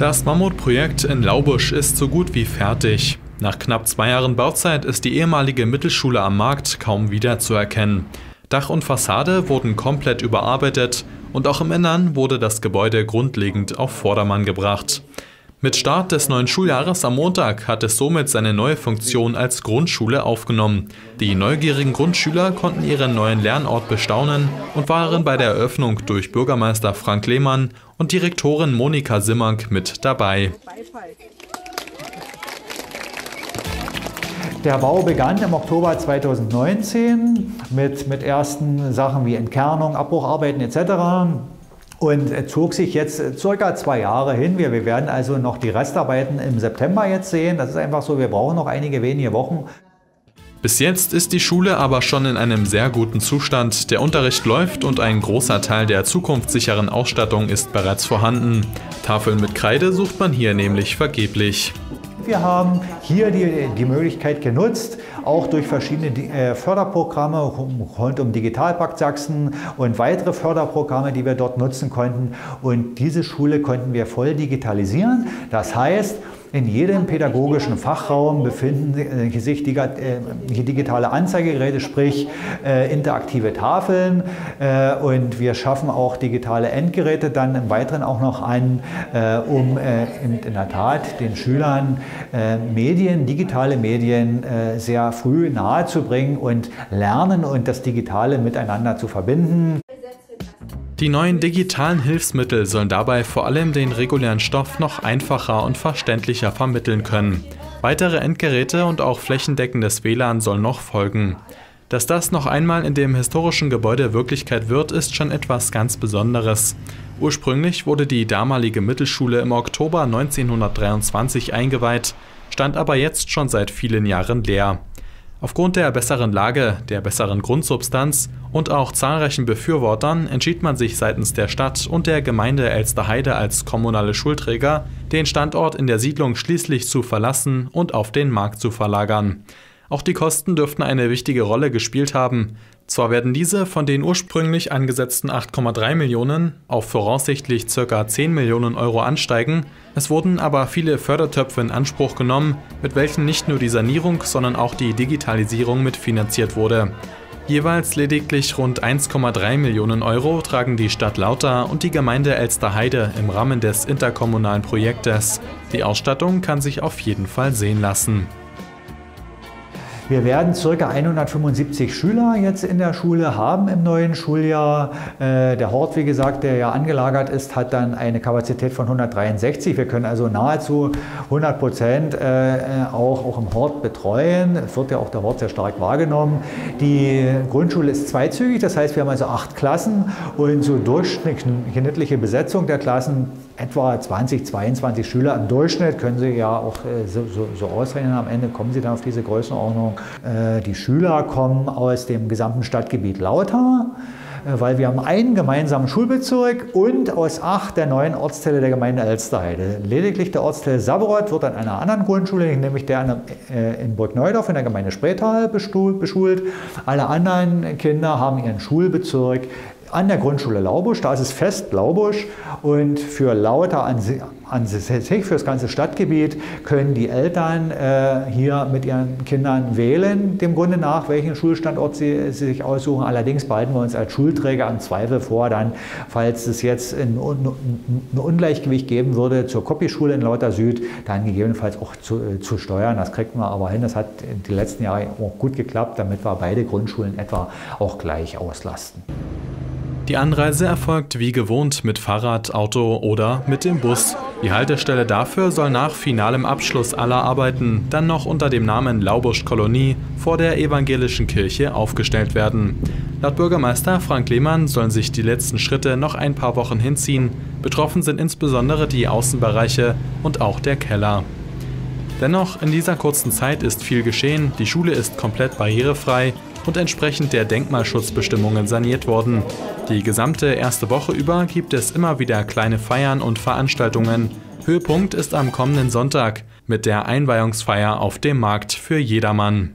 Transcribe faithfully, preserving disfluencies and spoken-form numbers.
Das Mammutprojekt in Laubusch ist so gut wie fertig. Nach knapp zwei Jahren Bauzeit ist die ehemalige Mittelschule am Markt kaum wiederzuerkennen. Dach und Fassade wurden komplett überarbeitet und auch im Innern wurde das Gebäude grundlegend auf Vordermann gebracht. Mit Start des neuen Schuljahres am Montag hat es somit seine neue Funktion als Grundschule aufgenommen. Die neugierigen Grundschüler konnten ihren neuen Lernort bestaunen und waren bei der Eröffnung durch Bürgermeister Frank Lehmann und Direktorin Monika Simmank mit dabei. Der Bau begann im Oktober zweitausendneunzehn mit, mit ersten Sachen wie Entkernung, Abbrucharbeiten et cetera und zog sich jetzt circa zwei Jahre hin. Wir, wir werden also noch die Restarbeiten im September jetzt sehen. Das ist einfach so, wir brauchen noch einige wenige Wochen. Bis jetzt ist die Schule aber schon in einem sehr guten Zustand. Der Unterricht läuft und ein großer Teil der zukunftssicheren Ausstattung ist bereits vorhanden. Tafeln mit Kreide sucht man hier nämlich vergeblich. Wir haben hier die, die Möglichkeit genutzt, auch durch verschiedene Förderprogramme rund um Digitalpakt Sachsen und weitere Förderprogramme, die wir dort nutzen konnten. Und diese Schule konnten wir voll digitalisieren. Das heißt, in jedem pädagogischen Fachraum befinden sich digitale Anzeigegeräte, sprich interaktive Tafeln. Und wir schaffen auch digitale Endgeräte dann im Weiteren auch noch an, um in der Tat den Schülern Medien, digitale Medien sehr früh nahezubringen und Lernen und das Digitale miteinander zu verbinden. Die neuen digitalen Hilfsmittel sollen dabei vor allem den regulären Stoff noch einfacher und verständlicher vermitteln können. Weitere Endgeräte und auch flächendeckendes W L A N sollen noch folgen. Dass das noch einmal in dem historischen Gebäude Wirklichkeit wird, ist schon etwas ganz Besonderes. Ursprünglich wurde die damalige Mittelschule im Oktober neunzehnhundertdreiundzwanzig eingeweiht, stand aber jetzt schon seit vielen Jahren leer. Aufgrund der besseren Lage, der besseren Grundsubstanz und auch zahlreichen Befürwortern entschied man sich seitens der Stadt und der Gemeinde Elsterheide als kommunale Schulträger, den Standort in der Siedlung schließlich zu verlassen und auf den Markt zu verlagern. Auch die Kosten dürften eine wichtige Rolle gespielt haben. Zwar werden diese von den ursprünglich angesetzten acht Komma drei Millionen auf voraussichtlich ca. zehn Millionen Euro ansteigen, es wurden aber viele Fördertöpfe in Anspruch genommen, mit welchen nicht nur die Sanierung, sondern auch die Digitalisierung mitfinanziert wurde. Jeweils lediglich rund eins Komma drei Millionen Euro tragen die Stadt Lauta und die Gemeinde Elsterheide im Rahmen des interkommunalen Projektes. Die Ausstattung kann sich auf jeden Fall sehen lassen. Wir werden ca. hundertfünfundsiebzig Schüler jetzt in der Schule haben im neuen Schuljahr. Der Hort, wie gesagt, der ja angelagert ist, hat dann eine Kapazität von hundertdreiundsechzig. Wir können also nahezu hundert Prozent auch, auch im Hort betreuen. Es wird ja auch der Hort sehr stark wahrgenommen. Die Grundschule ist zweizügig, das heißt, wir haben also acht Klassen und so durchschnittliche Besetzung der Klassen, etwa zwanzig, zweiundzwanzig Schüler im Durchschnitt, können Sie ja auch so, so, so ausrechnen, am Ende kommen Sie dann auf diese Größenordnung. Die Schüler kommen aus dem gesamten Stadtgebiet Lauter, weil wir haben einen gemeinsamen Schulbezirk und aus acht der neuen Ortsteile der Gemeinde Elsterheide. Lediglich der Ortsteil Saboroth wird an einer anderen Grundschule, nämlich der in Burg Neudorf in der Gemeinde Spreetal, beschult. Alle anderen Kinder haben ihren Schulbezirk an der Grundschule Laubusch, da ist es fest Laubusch, und für Lauter an, an sich, für das ganze Stadtgebiet, können die Eltern äh, hier mit ihren Kindern wählen, dem Grunde nach, welchen Schulstandort sie, sie sich aussuchen. Allerdings behalten wir uns als Schulträger im Zweifel vor, dann, falls es jetzt ein, ein Ungleichgewicht geben würde zur Kopieschule in Lauter Süd, dann gegebenenfalls auch zu, äh, zu steuern. Das kriegt man aber hin, das hat die letzten Jahre auch gut geklappt, damit wir beide Grundschulen etwa auch gleich auslasten. Die Anreise erfolgt wie gewohnt mit Fahrrad, Auto oder mit dem Bus. Die Haltestelle dafür soll nach finalem Abschluss aller Arbeiten dann noch unter dem Namen Laubuschkolonie vor der evangelischen Kirche aufgestellt werden. Laut Bürgermeister Frank Lehmann sollen sich die letzten Schritte noch ein paar Wochen hinziehen. Betroffen sind insbesondere die Außenbereiche und auch der Keller. Dennoch, in dieser kurzen Zeit ist viel geschehen, die Schule ist komplett barrierefrei und entsprechend der Denkmalschutzbestimmungen saniert worden. Die gesamte erste Woche über gibt es immer wieder kleine Feiern und Veranstaltungen. Höhepunkt ist am kommenden Sonntag mit der Einweihungsfeier auf dem Markt für jedermann.